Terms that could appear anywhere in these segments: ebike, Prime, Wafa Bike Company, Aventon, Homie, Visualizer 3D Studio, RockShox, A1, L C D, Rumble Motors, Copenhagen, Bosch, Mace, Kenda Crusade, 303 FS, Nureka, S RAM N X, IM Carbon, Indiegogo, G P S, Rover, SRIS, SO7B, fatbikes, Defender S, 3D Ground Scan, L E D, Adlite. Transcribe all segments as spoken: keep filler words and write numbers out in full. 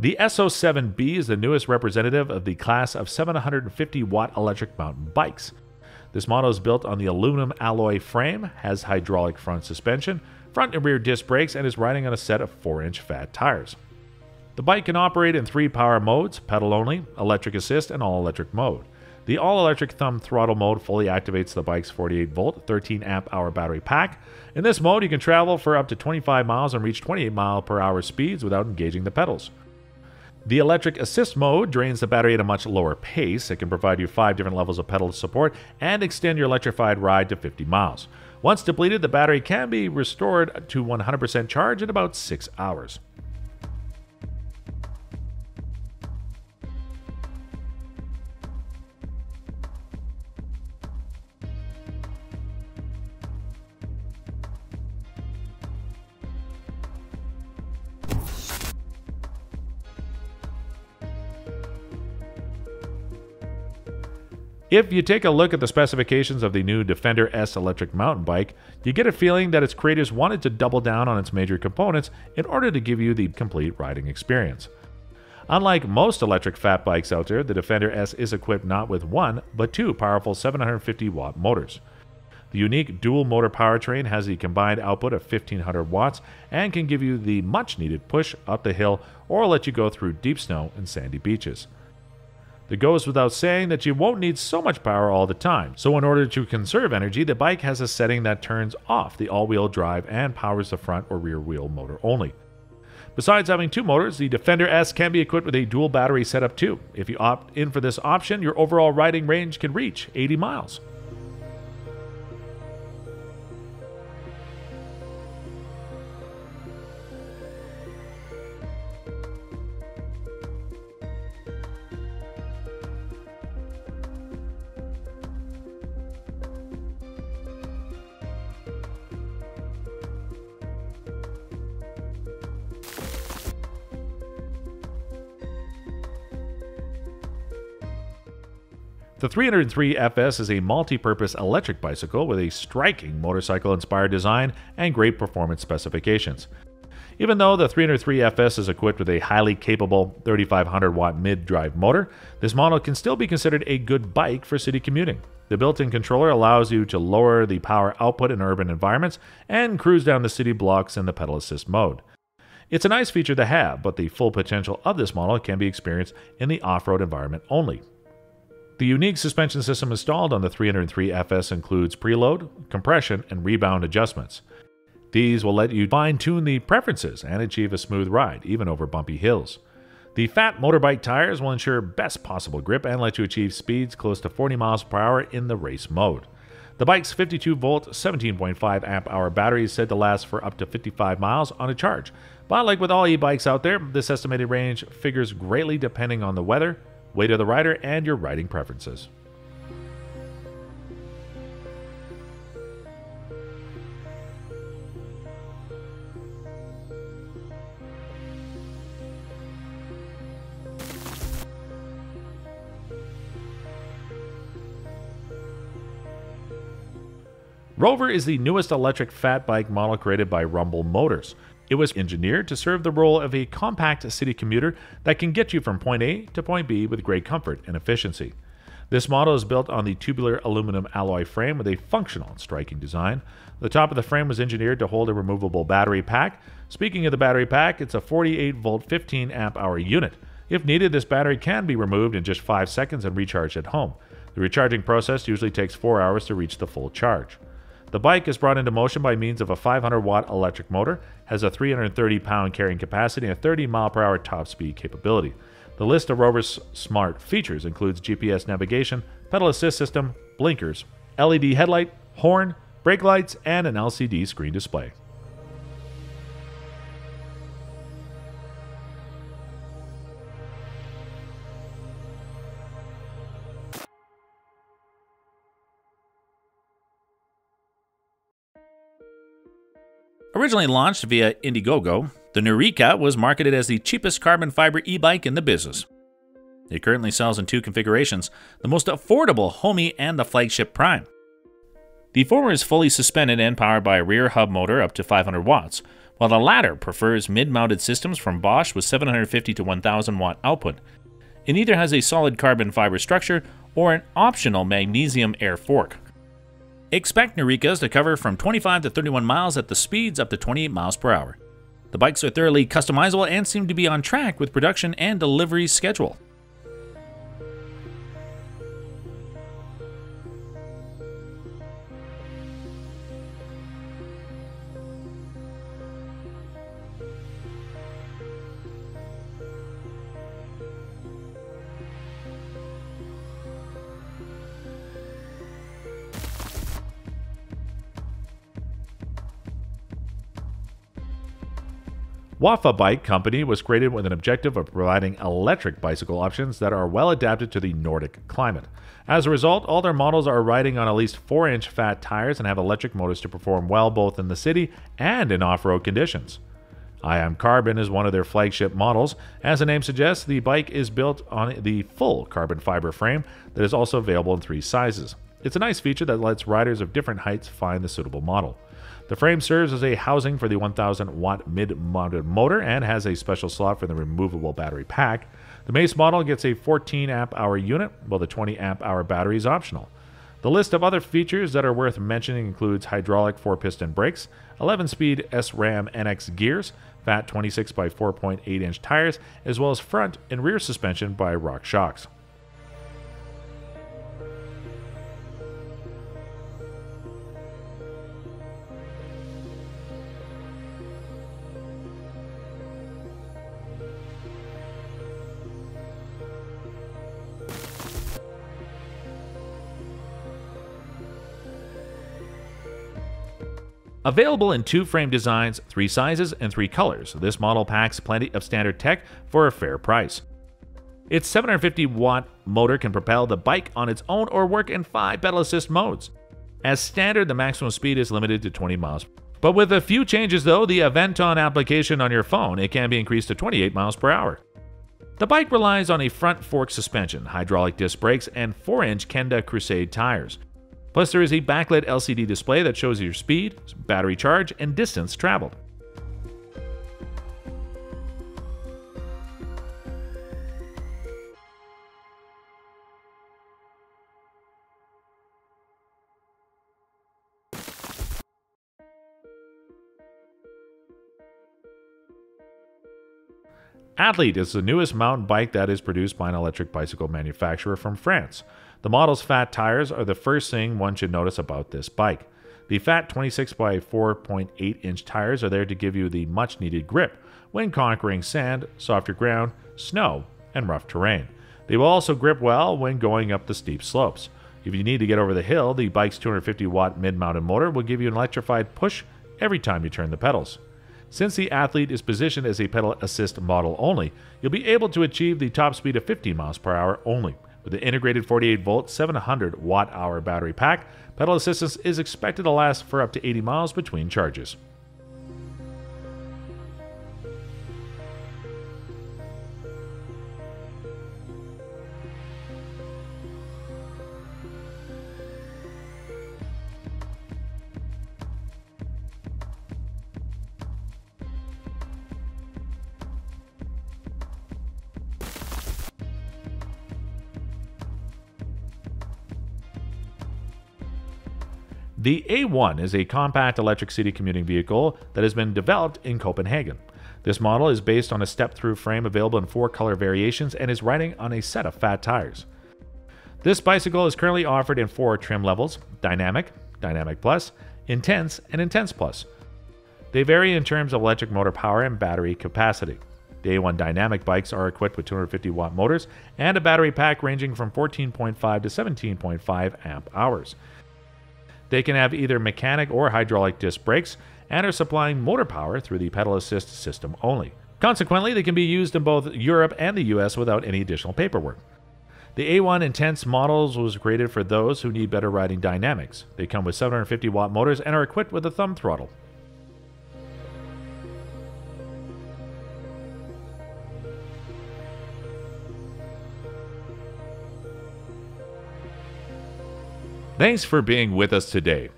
The S O seven B is the newest representative of the class of seven hundred fifty watt electric mountain bikes. This model is built on the aluminum alloy frame, has hydraulic front suspension, front and rear disc brakes, and is riding on a set of four inch fat tires. The bike can operate in three power modes: pedal only, electric assist, and all-electric mode. The all-electric thumb throttle mode fully activates the bike's forty-eight volt, thirteen amp hour battery pack. In this mode, you can travel for up to twenty-five miles and reach twenty-eight mile per hour speeds without engaging the pedals. The electric assist mode drains the battery at a much lower pace. It can provide you five different levels of pedal support and extend your electrified ride to fifty miles. Once depleted, the battery can be restored to one hundred percent charge in about six hours. If you take a look at the specifications of the new Defender S electric mountain bike, you get a feeling that its creators wanted to double down on its major components in order to give you the complete riding experience. Unlike most electric fat bikes out there, the Defender S is equipped not with one, but two powerful seven hundred fifty watt motors. The unique dual motor powertrain has a combined output of fifteen hundred watts and can give you the much needed push up the hill or let you go through deep snow and sandy beaches. It goes without saying that you won't need so much power all the time, so in order to conserve energy, the bike has a setting that turns off the all-wheel drive and powers the front or rear wheel motor only. Besides having two motors, the Defender S can be equipped with a dual battery setup too. If you opt in for this option, your overall riding range can reach eighty miles. The three oh three F S is a multi-purpose electric bicycle with a striking motorcycle-inspired design and great performance specifications. Even though the three oh three F S is equipped with a highly capable thirty-five hundred watt mid-drive motor, this model can still be considered a good bike for city commuting. The built-in controller allows you to lower the power output in urban environments and cruise down the city blocks in the pedal assist mode. It's a nice feature to have, but the full potential of this model can be experienced in the off-road environment only. The unique suspension system installed on the three oh three F S includes preload, compression, and rebound adjustments. These will let you fine-tune the preferences and achieve a smooth ride, even over bumpy hills. The fat motorbike tires will ensure best possible grip and let you achieve speeds close to forty miles per hour in the race mode. The bike's fifty-two volt, seventeen point five amp hour battery is said to last for up to fifty-five miles on a charge, but like with all e-bikes out there, this estimated range figures greatly depending on the weather, weight of the rider, and your riding preferences. Rover is the newest electric fat bike model created by Rumble Motors. It was engineered to serve the role of a compact city commuter that can get you from point A to point B with great comfort and efficiency. This model is built on the tubular aluminum alloy frame with a functional and striking design. The top of the frame was engineered to hold a removable battery pack. Speaking of the battery pack, it's a forty-eight volt, fifteen amp hour unit. If needed, this battery can be removed in just five seconds and recharged at home. The recharging process usually takes four hours to reach the full charge. The bike is brought into motion by means of a five hundred watt electric motor, has a three hundred thirty pound carrying capacity, and a thirty mile per hour top speed capability. The list of Rover's smart features includes G P S navigation, pedal assist system, blinkers, L E D headlight, horn, brake lights, and an L C D screen display. Originally launched via Indiegogo, the Nureka was marketed as the cheapest carbon fiber e-bike in the business. It currently sells in two configurations, the most affordable Homie and the flagship Prime. The former is fully suspended and powered by a rear hub motor up to five hundred watts, while the latter prefers mid-mounted systems from Bosch with seven hundred fifty to one thousand watt output. It either has a solid carbon fiber structure or an optional magnesium air fork. Expect Nurekas to cover from twenty-five to thirty-one miles at the speeds up to twenty-eight miles per hour. The bikes are thoroughly customizable and seem to be on track with production and delivery schedule. Wafa Bike Company was created with an objective of providing electric bicycle options that are well adapted to the Nordic climate. As a result, all their models are riding on at least four inch fat tires and have electric motors to perform well both in the city and in off-road conditions. I M Carbon is one of their flagship models. As the name suggests, the bike is built on the full carbon fiber frame that is also available in three sizes. It's a nice feature that lets riders of different heights find the suitable model. The frame serves as a housing for the one thousand watt mid-mounted motor and has a special slot for the removable battery pack. The Mace model gets a fourteen amp hour unit, while the twenty amp hour battery is optional. The list of other features that are worth mentioning includes hydraulic four piston brakes, eleven speed S RAM N X gears, fat twenty-six by four point eight inch tires, as well as front and rear suspension by RockShox. Available in two frame designs, three sizes, and three colors, this model packs plenty of standard tech for a fair price. Its seven hundred fifty watt motor can propel the bike on its own or work in five pedal assist modes. As standard, the maximum speed is limited to twenty miles. But with a few changes though, the Aventon application on your phone, it can be increased to twenty-eight miles per hour. The bike relies on a front fork suspension, hydraulic disc brakes, and four inch Kenda Crusade tires. Plus, there is a backlit L C D display that shows your speed, battery charge, and distance traveled. Adlite is the newest mountain bike that is produced by an electric bicycle manufacturer from France. The model's fat tires are the first thing one should notice about this bike. The fat twenty-six by four point eight inch tires are there to give you the much needed grip when conquering sand, softer ground, snow, and rough terrain. They will also grip well when going up the steep slopes. If you need to get over the hill, the bike's two hundred fifty watt mid-mounted motor will give you an electrified push every time you turn the pedals. Since the Adlite is positioned as a pedal assist model only, you'll be able to achieve the top speed of fifteen miles per hour only. With the integrated forty-eight volt, seven hundred watt hour battery pack, pedal assistance is expected to last for up to eighty miles between charges. The A one is a compact electric city commuting vehicle that has been developed in Copenhagen. This model is based on a step-through frame available in four color variations and is riding on a set of fat tires. This bicycle is currently offered in four trim levels: Dynamic, Dynamic Plus, Intense, and Intense Plus. They vary in terms of electric motor power and battery capacity. The A one Dynamic bikes are equipped with two hundred fifty watt motors and a battery pack ranging from fourteen point five to seventeen point five amp hours. They can have either mechanic or hydraulic disc brakes and are supplying motor power through the pedal assist system only. Consequently, they can be used in both Europe and the U S without any additional paperwork. The A one Intense models was created for those who need better riding dynamics. They come with seven hundred fifty watt motors and are equipped with a thumb throttle. Thanks for being with us today.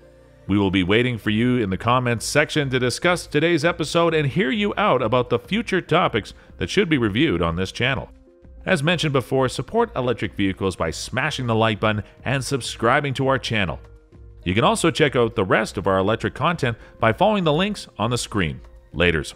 We will be waiting for you in the comments section to discuss today's episode and hear you out about the future topics that should be reviewed on this channel. As mentioned before, support electric vehicles by smashing the like button and subscribing to our channel. You can also check out the rest of our electric content by following the links on the screen. Laters.